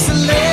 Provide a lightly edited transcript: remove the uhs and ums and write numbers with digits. So